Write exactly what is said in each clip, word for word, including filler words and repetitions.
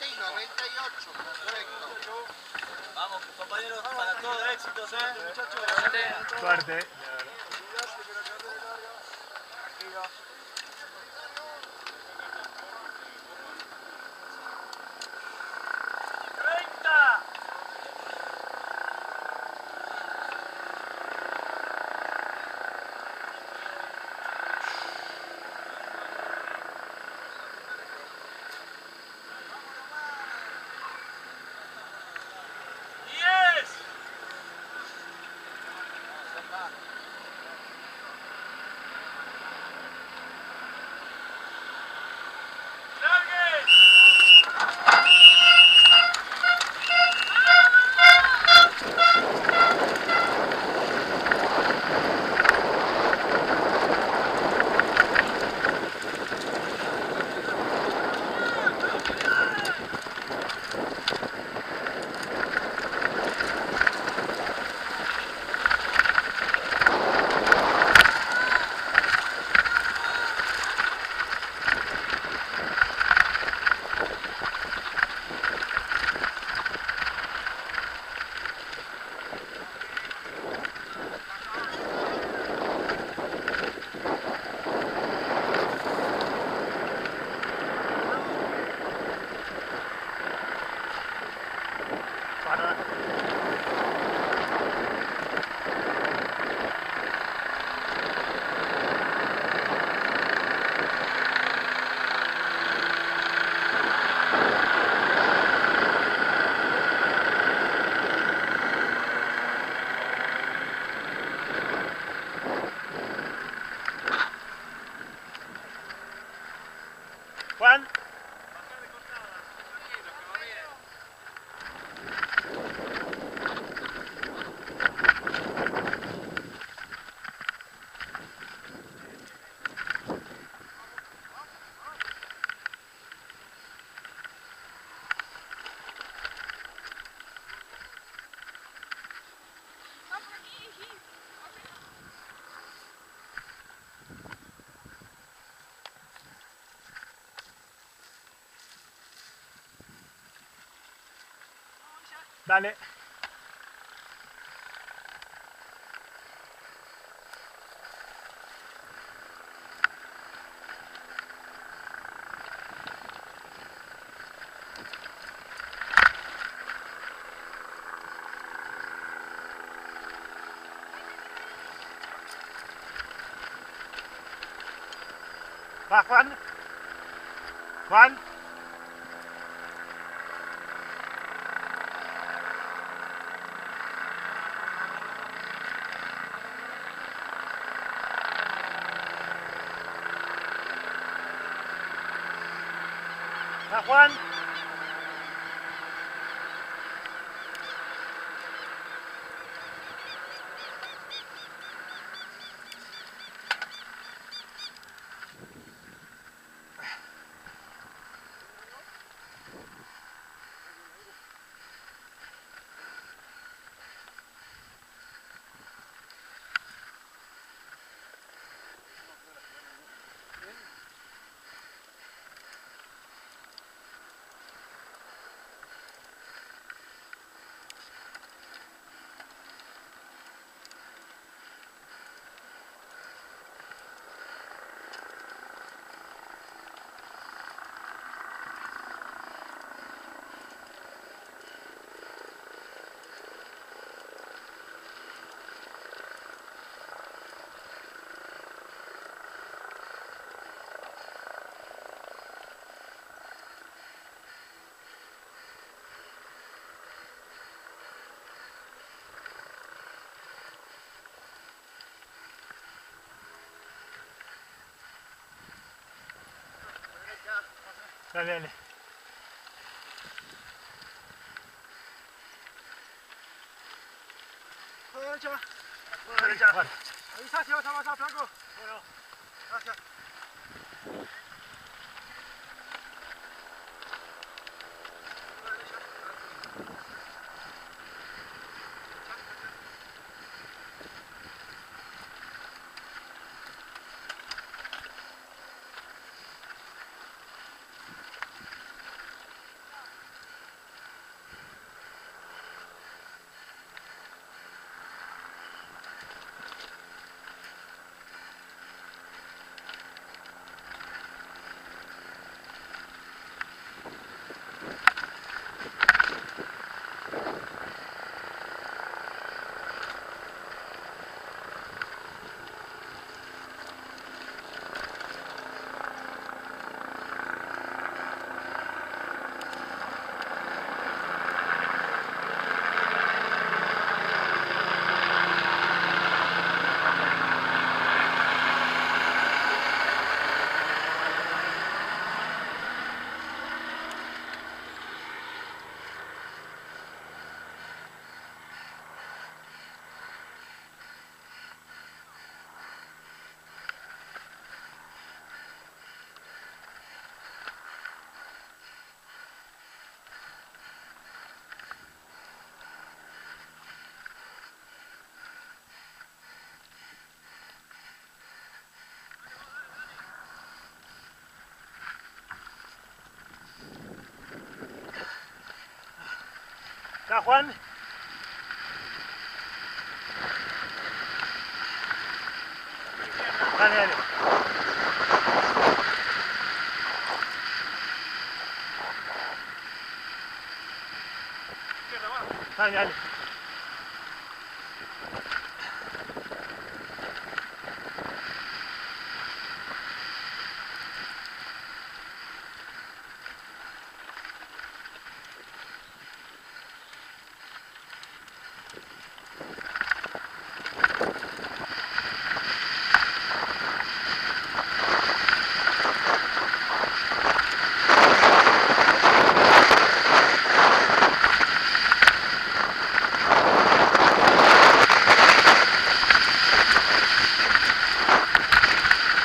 noventa y ocho, correcto. Vamos, compañeros, para todos éxitos, ¿eh? Muchachos, suerte. Suerte. Juan. Dale. Va, Juan. Juan. ¡Va, Juan! Dale, dale. Por derecha, va. Por derecha. Avisa si vas a pasar, Franco. Bueno. Gracias. ¿Está Juan? Dale, dale. Dale, dale. ¿Ya? Vamos.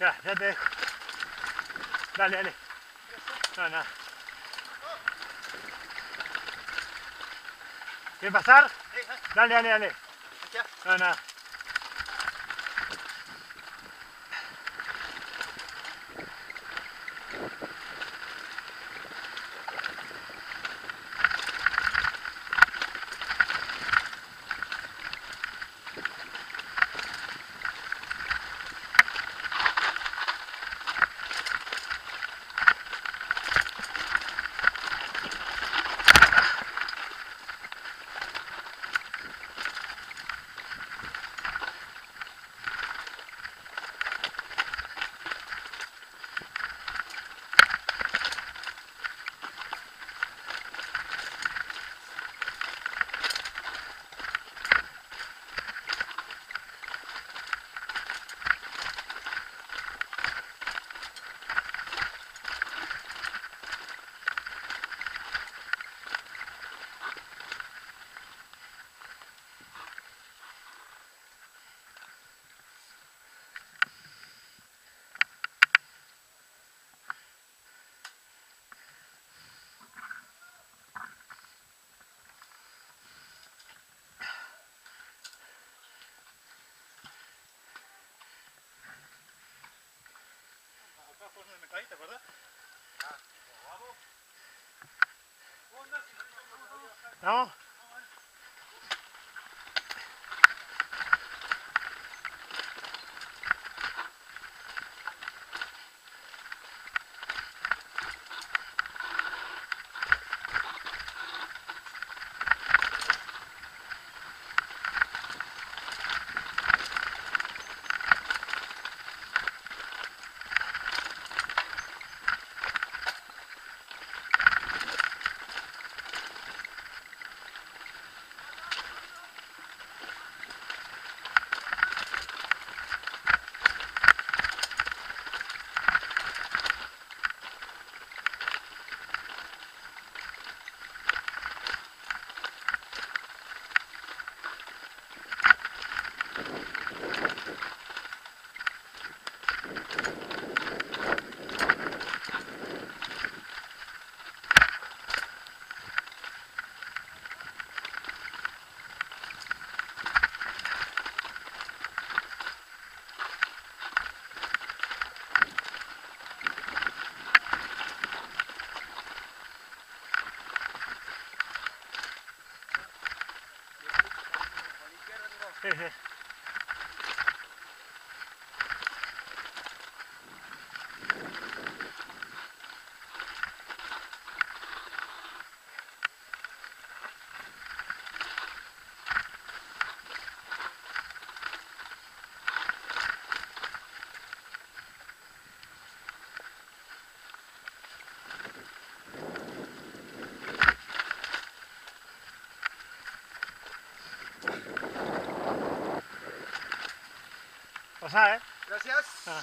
Ya, ya te dejo. Dale, dale. No, nada. ¿Quieres pasar? Dale, dale, dale. No, nada. ¿Te acuerdas? No. Sí, sí. Pasá, ¿eh? Gracias. Ah.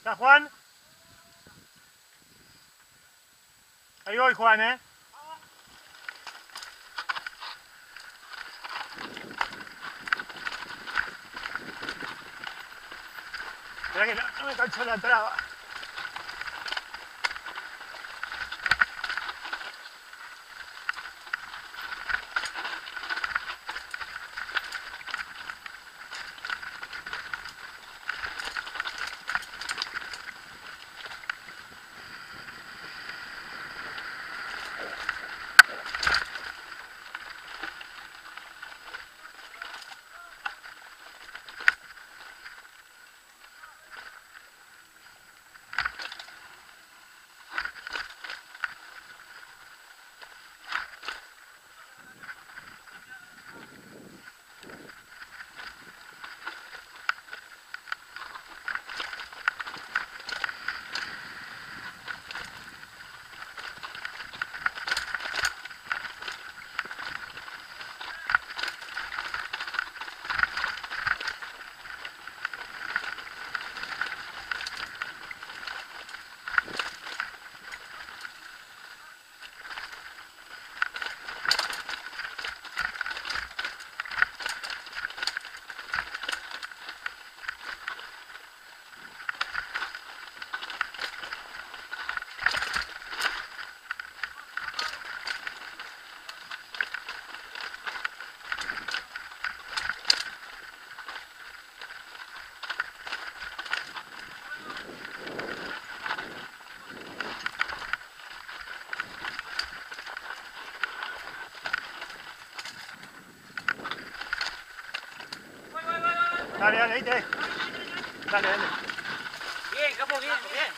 ¿Está Juan? Ahí voy, Juan, ¿eh? Mirá que no, no me canso la traba. Dale, dale, ahí te ves. Dale, dale. Bien, capo, bien, bien.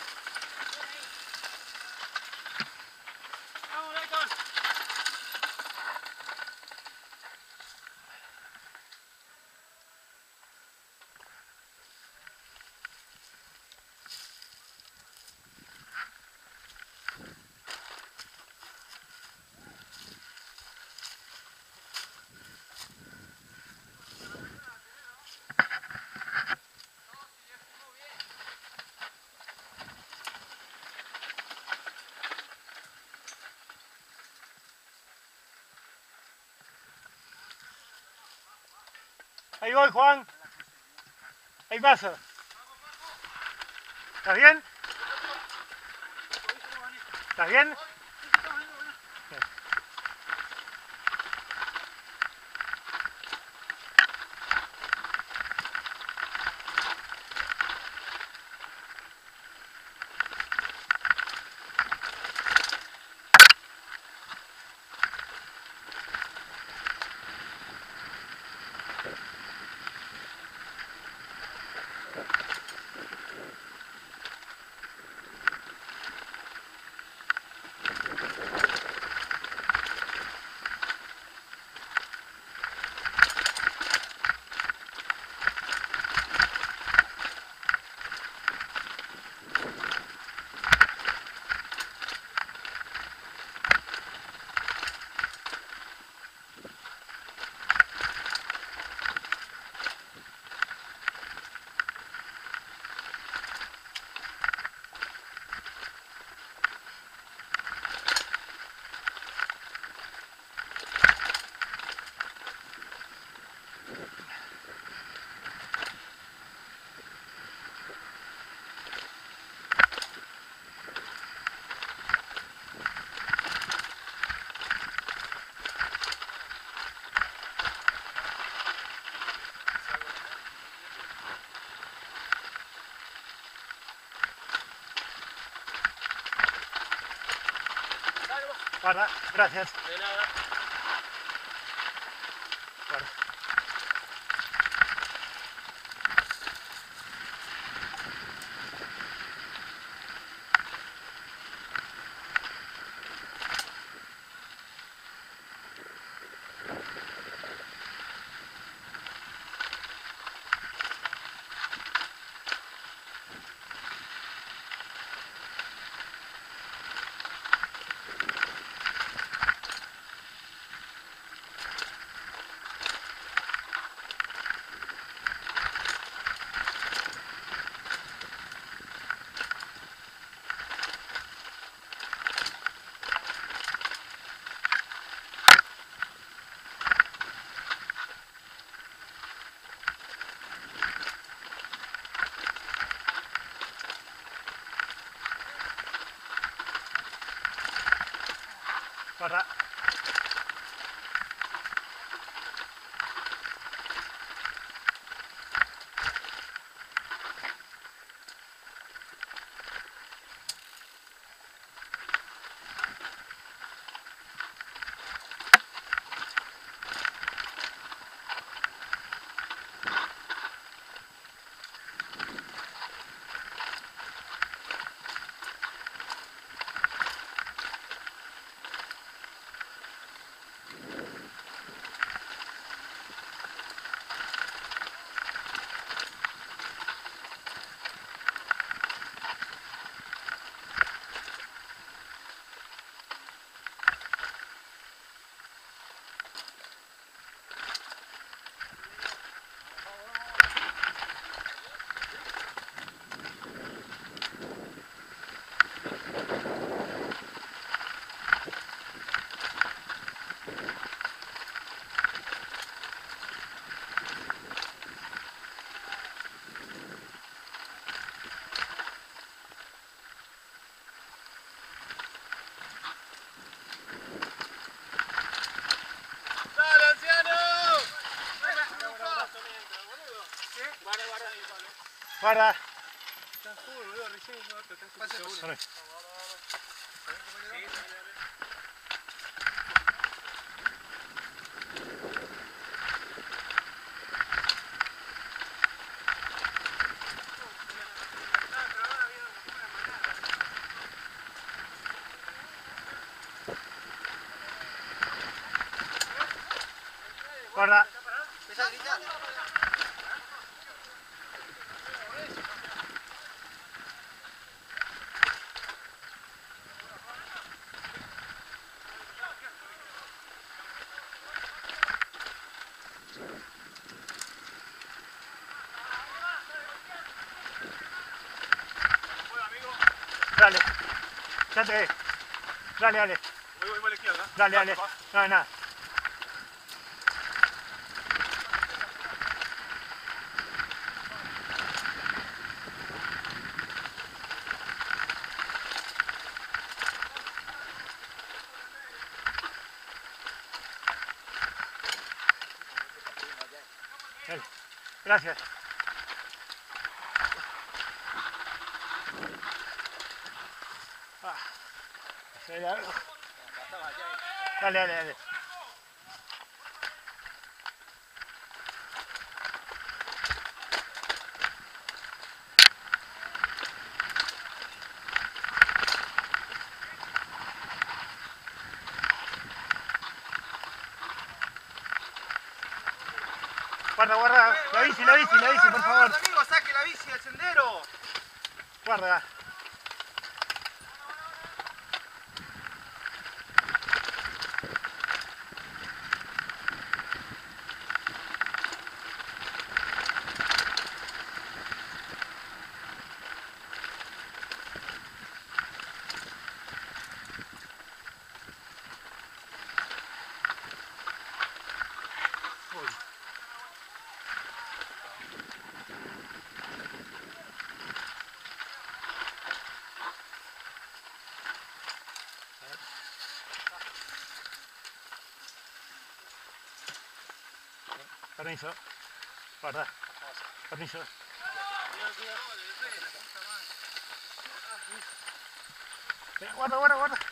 Vamos, Leighton. Ahí voy, Juan. Ahí pasa. ¿Estás bien? ¿Estás bien? verdad. Gracias. De nada. Bueno. Para guarda. Estás puro, boludo, recién yo te tengo que seguir. Vale. Guarda. ¿Estás gritando? Dale, ya te ve. Dale, dale. Voy, voy, voy a la izquierda. Dale, dale. No hay nada. Dale. Gracias. Dale, dale, dale. Guarda, guarda. La bici, la bici, la bici, por favor. Amigo, saque la bici del sendero. Guarda. Permiso, guarda, permiso. Guarda, guarda, guarda.